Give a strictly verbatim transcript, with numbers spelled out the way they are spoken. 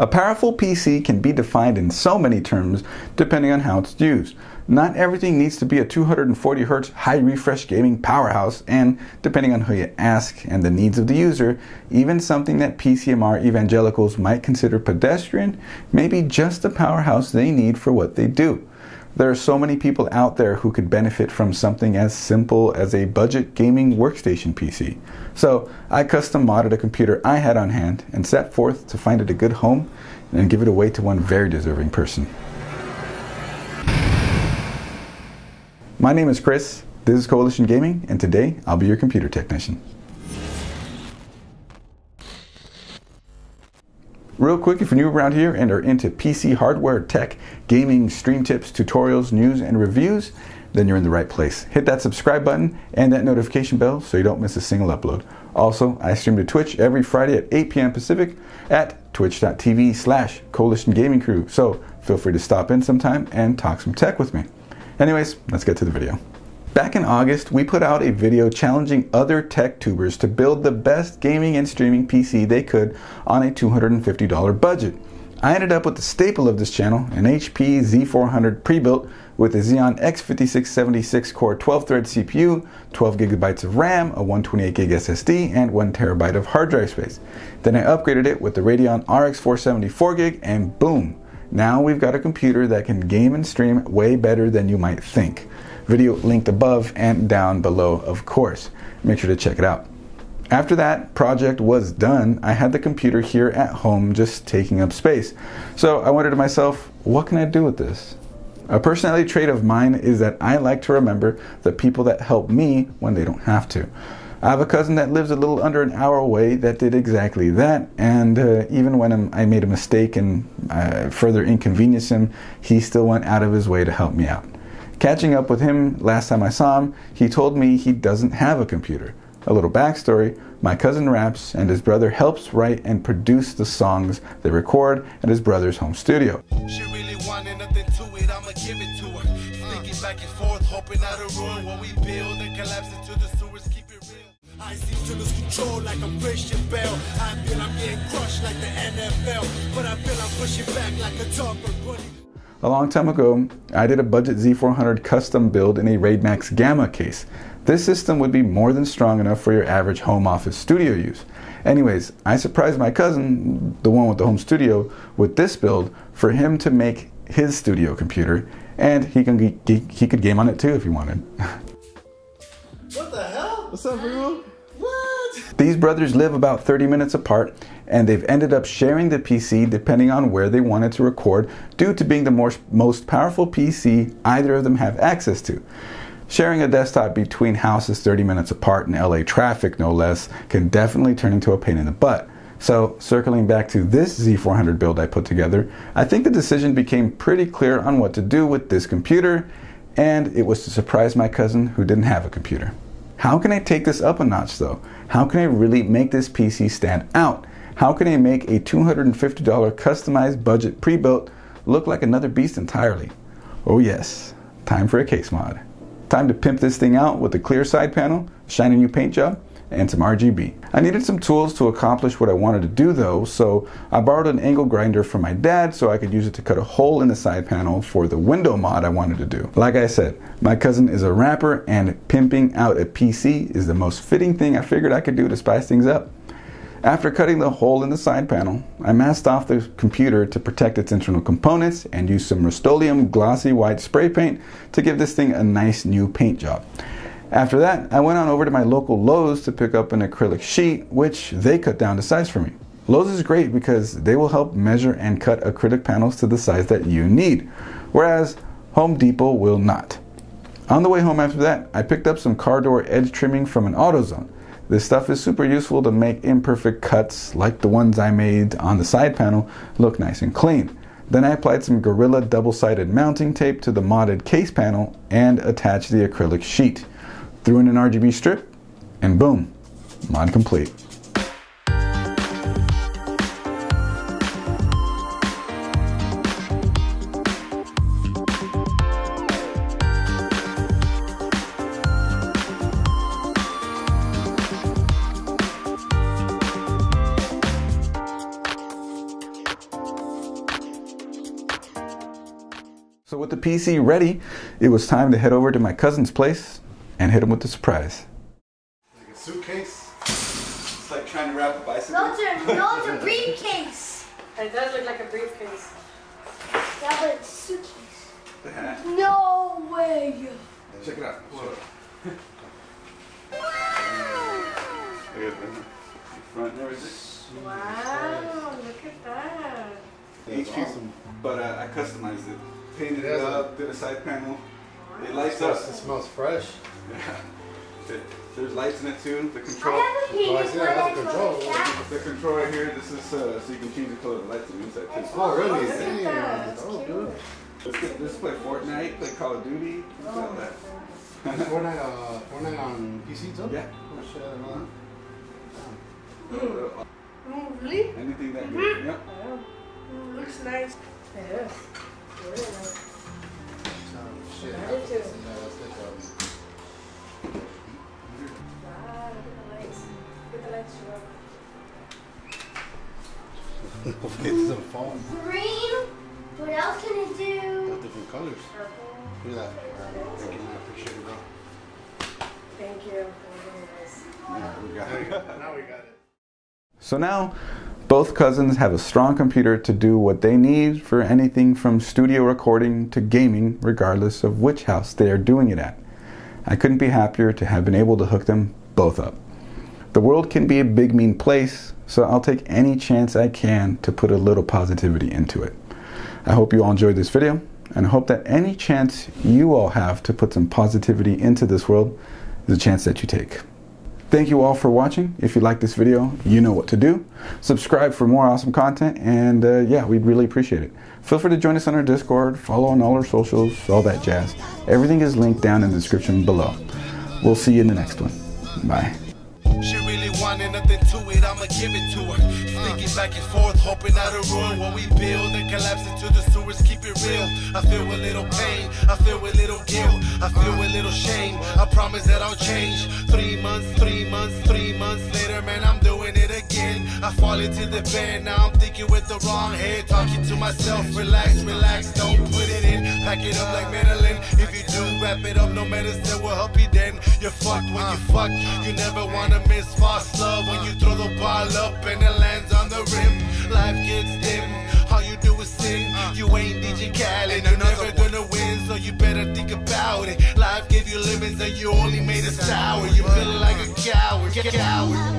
A powerful P C can be defined in so many terms depending on how it's used. Not everything needs to be a two hundred forty hertz high refresh gaming powerhouse, and depending on who you ask and the needs of the user, even something that P C M R evangelicals might consider pedestrian may be just the powerhouse they need for what they do. There are so many people out there who could benefit from something as simple as a budget gaming workstation P C. So I custom modded a computer I had on hand and set forth to find it a good home and give it away to one very deserving person. My name is Chris, this is Coalition Gaming, and today I'll be your computer technician. Real quick, if you're new around here and are into P C hardware, tech, gaming, stream tips, tutorials, news, and reviews, then you're in the right place. Hit that subscribe button and that notification bell so you don't miss a single upload. Also, I stream to Twitch every Friday at eight p m Pacific at twitch.tv slash Coalition Gaming Crew, so feel free to stop in sometime and talk some tech with me. Anyways, let's get to the video. Back in August, we put out a video challenging other tech tubers to build the best gaming and streaming P C they could on a two hundred fifty dollar budget. I ended up with the staple of this channel, an H P Z four hundred pre-built with a Xeon x fifty-six seventy-six core twelve thread C P U, twelve gigabytes of RAM, a one twenty-eight gig S S D, and one terabyte of hard drive space. Then I upgraded it with the Radeon R X four seventy four gig, and boom! Now we've got a computer that can game and stream way better than you might think. Video linked above and down below, of course. Make sure to check it out. After that project was done, I had the computer here at home just taking up space. So I wondered to myself, what can I do with this? A personality trait of mine is that I like to remember the people that help me when they don't have to. I have a cousin that lives a little under an hour away that did exactly that, and uh, even when I made a mistake and uh, further inconvenienced him, he still went out of his way to help me out. Catching up with him last time I saw him, he told me he doesn't have a computer. A little backstory, my cousin raps and his brother helps write and produce the songs they record at his brother's home studio. She really wanted nothing to it, I'ma give it to her. Thinking back and forth, hoping I don't ruin what we build and collapse into the sewers, keep it real. I seem to lose control like a Christian Bell. I feel I'm getting crushed like the N F L, but I feel I'm pushing back like a tougher buddy. A long time ago, I did a budget Z four hundred custom build in a Raid Max Gamma case. This system would be more than strong enough for your average home office studio use. Anyways, I surprised my cousin, the one with the home studio, with this build for him to make his studio computer, and he can he could game on it too if he wanted. What the hell? What's up, everyone? What? These brothers live about thirty minutes apart, and they've ended up sharing the P C depending on where they wanted to record due to being the more, most powerful P C either of them have access to. Sharing a desktop between houses thirty minutes apart in L A traffic, no less, can definitely turn into a pain in the butt. So, circling back to this Z four hundred build I put together, I think the decision became pretty clear on what to do with this computer, and it was to surprise my cousin who didn't have a computer. How can I take this up a notch though? How can I really make this P C stand out? How can I make a two hundred fifty dollar customized budget pre-built look like another beast entirely? Oh yes, time for a case mod. Time to pimp this thing out with a clear side panel, shiny new paint job, and some R G B. I needed some tools to accomplish what I wanted to do though, so I borrowed an angle grinder from my dad so I could use it to cut a hole in the side panel for the window mod I wanted to do. Like I said, my cousin is a rapper and pimping out a P C is the most fitting thing I figured I could do to spice things up. After cutting the hole in the side panel, I masked off the computer to protect its internal components and used some Rust-Oleum glossy white spray paint to give this thing a nice new paint job. After that, I went on over to my local Lowe's to pick up an acrylic sheet, which they cut down to size for me. Lowe's is great because they will help measure and cut acrylic panels to the size that you need, whereas Home Depot will not. On the way home after that, I picked up some car door edge trimming from an AutoZone. This stuff is super useful to make imperfect cuts, like the ones I made on the side panel, look nice and clean. Then I applied some Gorilla double-sided mounting tape to the modded case panel and attached the acrylic sheet. Threw in an R G B strip, and boom, mod complete. So with the P C ready, it was time to head over to my cousin's place and hit him with a surprise. Like a suitcase? It's like trying to wrap a bicycle. No, it's a, no, a briefcase. It does look like a briefcase. Yeah, but it's a suitcase. No way. Check it out. Wow, look at that. That's awesome. But uh, I customized it. Painted it up, did a side panel. It lights up. It smells fresh. Yeah. It, there's lights in it too. The control. I have a yeah, control. Yeah. The control right here. This is uh, so you can change the color of the lights on the inside too. Oh, oh really? Damn. Yeah. Oh, dude. Let's get this. Play Fortnite. Play Call of Duty. Oh. All that. Fortnite, uh, Fortnite on P C too. Yeah. Oh shit, I don't know. Oh, really? Anything that good? Mm-hmm. Yep. Oh. Mm, looks nice. Yeah. Oh, shit. I did too. Wow, look at the lights. Look at the lights show up. It's the phone. Green. What else can it do? All different colors. Purple. Look at that. Thank you. I appreciate it, bro. Thank you. Now we got it. Now we got it. So now, both cousins have a strong computer to do what they need for anything from studio recording to gaming, regardless of which house they are doing it at. I couldn't be happier to have been able to hook them both up. The world can be a big, mean place, so I'll take any chance I can to put a little positivity into it. I hope you all enjoyed this video, and I hope that any chance you all have to put some positivity into this world is a chance that you take. Thank you all for watching. If you like this video, you know what to do. Subscribe for more awesome content, and uh, yeah, we'd really appreciate it. Feel free to join us on our Discord, follow on all our socials, all that jazz. Everything is linked down in the description below. We'll see you in the next one. Bye. She really wanted nothing to it, I'ma give it to her. Thinking back and forth, hoping not to ruin what we build and collapse into the sewers, keep it real. I feel a little pain, I feel a little guilt, I feel a little shame, I promise that I'll change. Three months, three months, three months later, man, I'm doing it again. I fall into the bed, now I'm thinking with the wrong head, talking to myself, relax, relax, don't put it in. Pack it up like Madeline, if you do, wrap it up, no medicine will help you then. You're fucked when you fuck, you never wanna miss fast love when you throw the ball up and it lands on the rim. Life gets dim, all you do is sin. You ain't D J Khaled, you're never gonna win, so you better think about it. Life gave you lemons and you only made it sour. You feel like a coward, coward.